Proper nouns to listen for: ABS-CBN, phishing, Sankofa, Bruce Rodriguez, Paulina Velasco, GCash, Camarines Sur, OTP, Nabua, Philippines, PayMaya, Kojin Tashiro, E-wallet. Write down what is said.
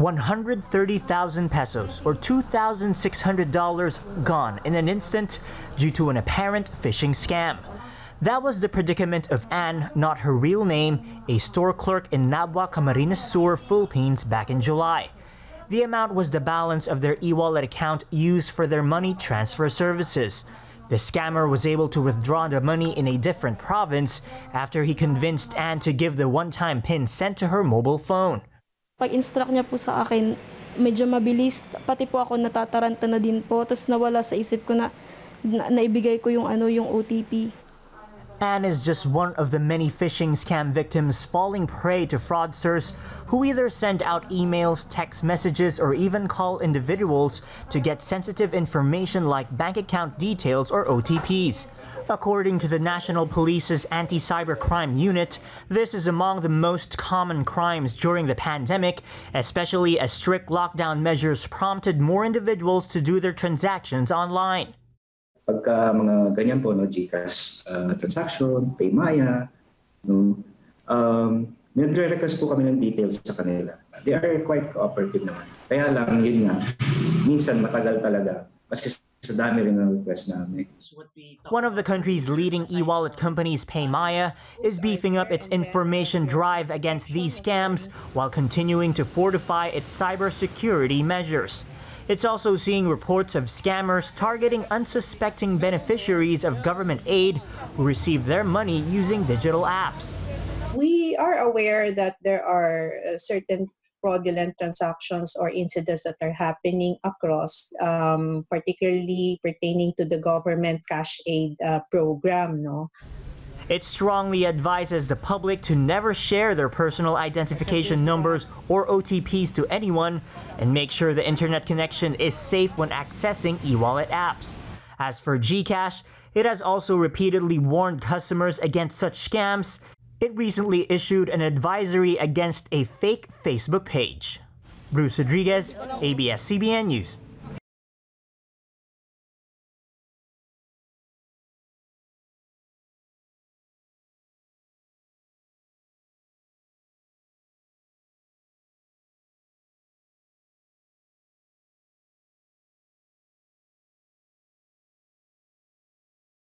130,000 pesos or $2,600 gone in an instant due to an apparent phishing scam. That was the predicament of Anne, not her real name, a store clerk in Nabua, Camarines Sur, Philippines back in July. The amount was the balance of their e-wallet account used for their money transfer services. The scammer was able to withdraw the money in a different province after he convinced Anne to give the one-time PIN sent to her mobile phone. Pag-instruct niya po sa akin, medyo mabilis, pati po ako natataranta na din po, tapos nawala sa isip ko na naibigay ko yung yung OTP. Anne is just one of the many phishing scam victims falling prey to fraudsters who either send out emails, text messages, or even call individuals to get sensitive information like bank account details or OTPs. According to the National Police's Anti-Cybercrime Unit, this is among the most common crimes during the pandemic, especially as strict lockdown measures prompted more individuals to do their transactions online. Pagka mga ganyan po, GCash transaction, PayMaya, nagre-request po kami ng details sa kanila. They are quite cooperative naman. Kaya lang, yun nga, minsan matagal talaga. Kasi one of the country's leading e-wallet companies, PayMaya, is beefing up its information drive against these scams while continuing to fortify its cybersecurity measures. It's also seeing reports of scammers targeting unsuspecting beneficiaries of government aid who receive their money using digital apps. We are aware that there are certain fraudulent transactions or incidents that are happening across, particularly pertaining to the government cash aid program. It strongly advises the public to never share their personal identification numbers or OTPs to anyone and make sure the internet connection is safe when accessing e-wallet apps. As for GCash, it has also repeatedly warned customers against such scams. It recently issued an advisory against a fake Facebook page. Bruce Rodriguez, ABS-CBN News.